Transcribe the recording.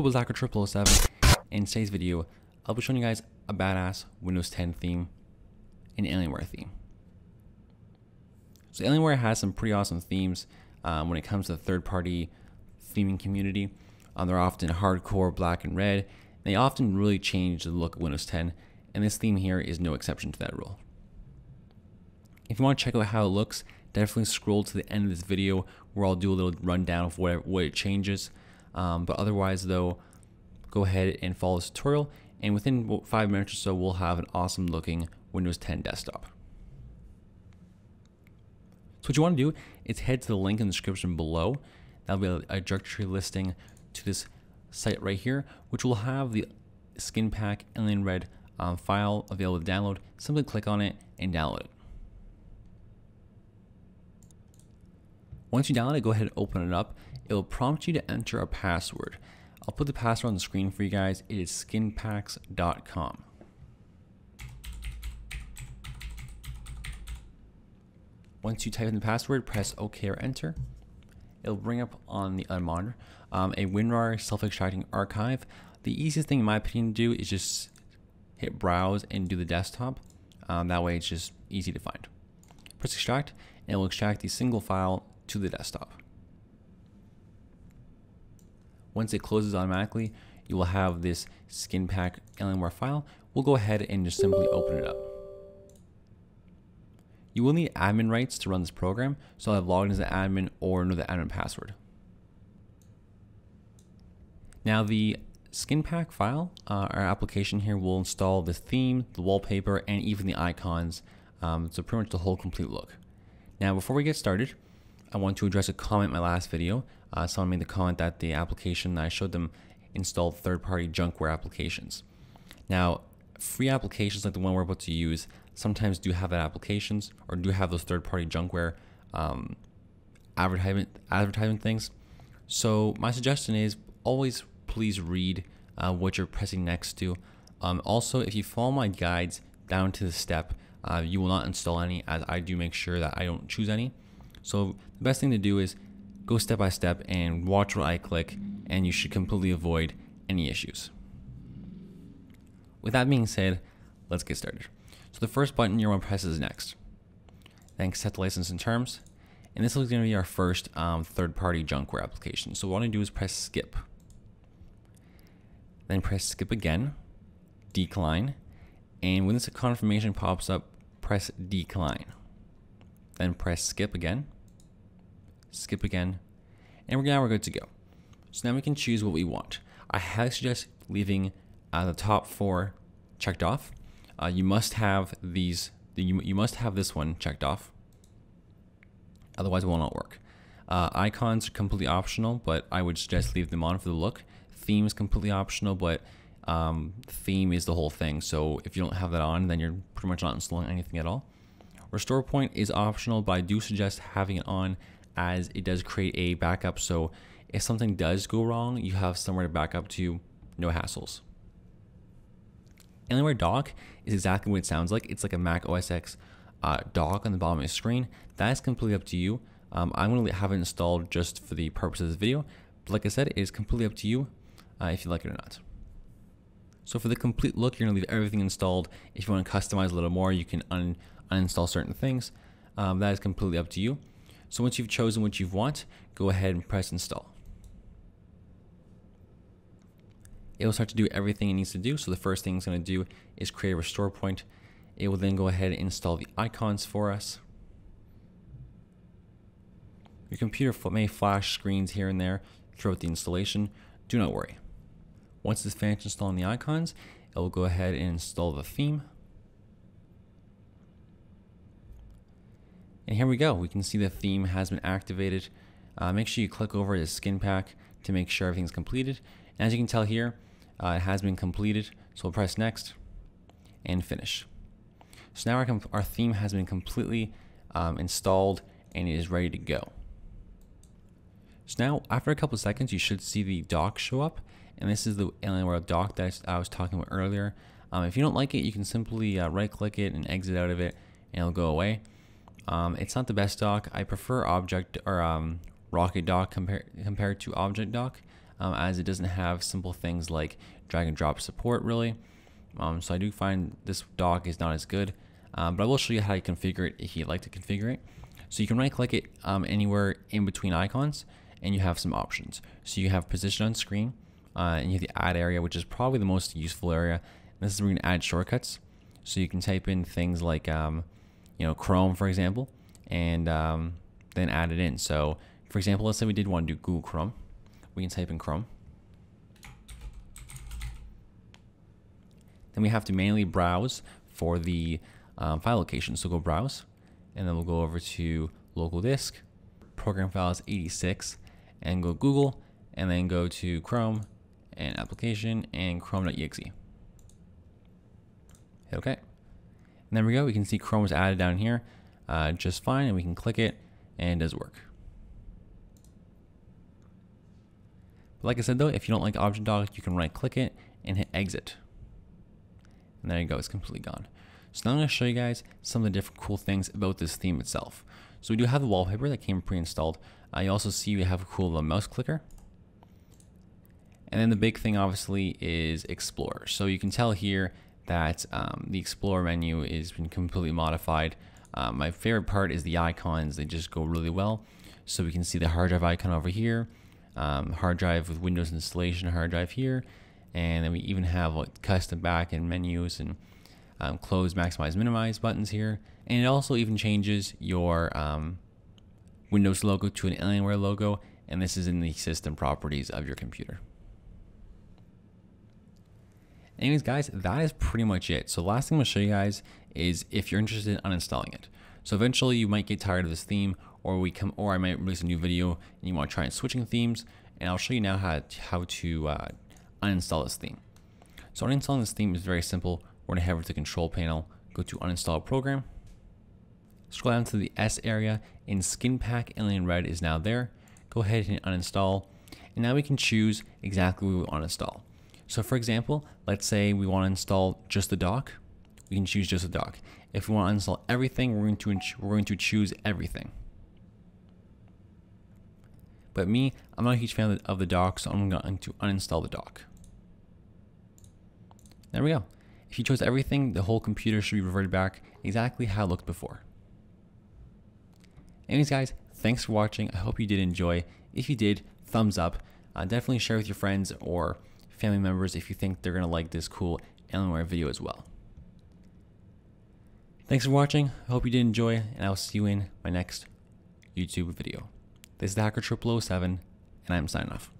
the Wazaka 007. In today's video, I'll be showing you guys a badass Windows 10 theme, an Alienware theme. So Alienware has some pretty awesome themes when it comes to the third-party theming community. They're often hardcore black and red. They often really change the look of Windows 10, and this theme here is no exception to that rule. If you want to check out how it looks, definitely scroll to the end of this video where I'll do a little rundown of what it changes. But otherwise though, go ahead and follow this tutorial, and within 5 minutes or so, we'll have an awesome looking Windows 10 desktop. So what you want to do is head to the link in the description below. That'll be a directory listing to this site right here, which will have the Skin Pack Alien Red file available to download. Simply click on it and download it. Once you download it, go ahead and open it up. It'll prompt you to enter a password. I'll put the password on the screen for you guys. It is skinpacks.com. Once you type in the password, press OK or enter. It'll bring up on the other monitor a WinRAR self-extracting archive. The easiest thing in my opinion to do is just hit browse and do the desktop. That way it's just easy to find. Press extract and it will extract the single file to the desktop. Once it closes automatically, you will have this Skin Pack Alienware file. We'll go ahead and just simply open it up. You will need admin rights to run this program, so I'll have logged in as an admin or know the admin password. Now the Skin Pack file, our application here, will install the theme, the wallpaper, and even the icons, so pretty much the whole complete look. Now before we get started, I want to address a comment in my last video. Someone made the comment that the application that I showed them installed third-party junkware applications. Now, free applications like the one we're about to use sometimes do have that applications or do have those third-party junkware advertisement things. So my suggestion is always please read what you're pressing next to. Also, if you follow my guides down to the step, you will not install any, as I do make sure that I don't choose any. So the best thing to do is go step by step and watch what I click, and you should completely avoid any issues. With that being said, let's get started. So the first button you want to press is next. Then accept the license and terms. And this is going to be our first third-party junkware application. So what I want to do is press skip. Then press skip again, decline. And when this confirmation pops up, press decline. Then press skip again, and now we're good to go. So now we can choose what we want. I highly suggest leaving the top four checked off. You must have these. You must have this one checked off. Otherwise, it will not work. Icons are completely optional, but I would suggest leave them on for the look. Theme is completely optional, but theme is the whole thing. So if you don't have that on, then you're pretty much not installing anything at all. Restore point is optional, but I do suggest having it on, as it does create a backup. So if something does go wrong, you have somewhere to back up to, no hassles. Alienware dock is exactly what it sounds like. It's like a Mac OS X dock on the bottom of your screen. That is completely up to you. I'm going to have it installed just for the purpose of this video. But like I said, it is completely up to you if you like it or not. So for the complete look, you're going to leave everything installed. If you want to customize a little more, you can uninstall certain things. That is completely up to you. So once you've chosen what you want, go ahead and press install. It will start to do everything it needs to do. So the first thing it's going to do is create a restore point. It will then go ahead and install the icons for us. Your computer may flash screens here and there throughout the installation. Do not worry. Once it's finished installing the icons, it will go ahead and install the theme. And here we go. We can see the theme has been activated. Make sure you click over to Skin Pack to make sure everything's completed. And as you can tell here, it has been completed. So we'll press next and finish. So now our theme has been completely installed and it is ready to go. So now after a couple of seconds, you should see the dock show up. And this is the Alienware dock that I was talking about earlier. If you don't like it, you can simply right click it and exit out of it and it'll go away. It's not the best dock. I prefer Rocket Dock compared to Object Dock. as it doesn't have simple things like drag and drop support really. So I do find this dock is not as good, but I will show you how to configure it if you'd like to configure it. So you can right click it anywhere in between icons, and you have some options. So you have position on screen, and you have the add area, which is probably the most useful area. And this is where you can add shortcuts. So you can type in things like, you know, Chrome, for example, and then add it in. So for example, let's say we did want to do Google Chrome. We can type in Chrome. Then we have to manually browse for the file location. So go browse, and then we'll go over to local disk, program files 86, and go Google, and then go to Chrome and application and Chrome.exe. Hit OK. And there we go. We can see Chrome was added down here just fine, and we can click it, and it does work. But like I said, though, if you don't like Object Dock, you can right click it and hit exit. And there you go, it's completely gone. So now I'm going to show you guys some of the different cool things about this theme itself. So we do have the wallpaper that came pre-installed. You also see we have a cool little mouse clicker. And then the big thing obviously is Explorer. So you can tell here that the Explorer menu has been completely modified. My favorite part is the icons. They just go really well. So we can see the hard drive icon over here, hard drive with Windows installation, hard drive here. And then we even have like custom back and menus and close, maximize, minimize buttons here. And it also even changes your Windows logo to an Alienware logo. And this is in the system properties of your computer. Anyways, guys, that is pretty much it. So last thing I'm going to show you guys is if you're interested in uninstalling it. So eventually you might get tired of this theme, or I might release a new video and you want to try and switching themes. And I'll show you now how to uninstall this theme. So uninstalling this theme is very simple. We're going to head over to the control panel, go to uninstall program, scroll down to the S area, and Skin Pack Alien Red is now there. Go ahead and uninstall, and now we can choose exactly what we want to install. So for example, let's say we want to install just the dock, we can choose just the dock. If we want to install everything, we're going to choose everything. But me, I'm not a huge fan of the dock, so I'm going to uninstall the dock. There we go. If you chose everything, the whole computer should be reverted back exactly how it looked before. Anyways, guys, thanks for watching. I hope you did enjoy. If you did, thumbs up. Definitely share with your friends or family members if you think they're going to like this cool Alienware video as well. Thanks for watching. I hope you did enjoy, and I'll see you in my next YouTube video. This is the Hacker 0007, and I'm signing off.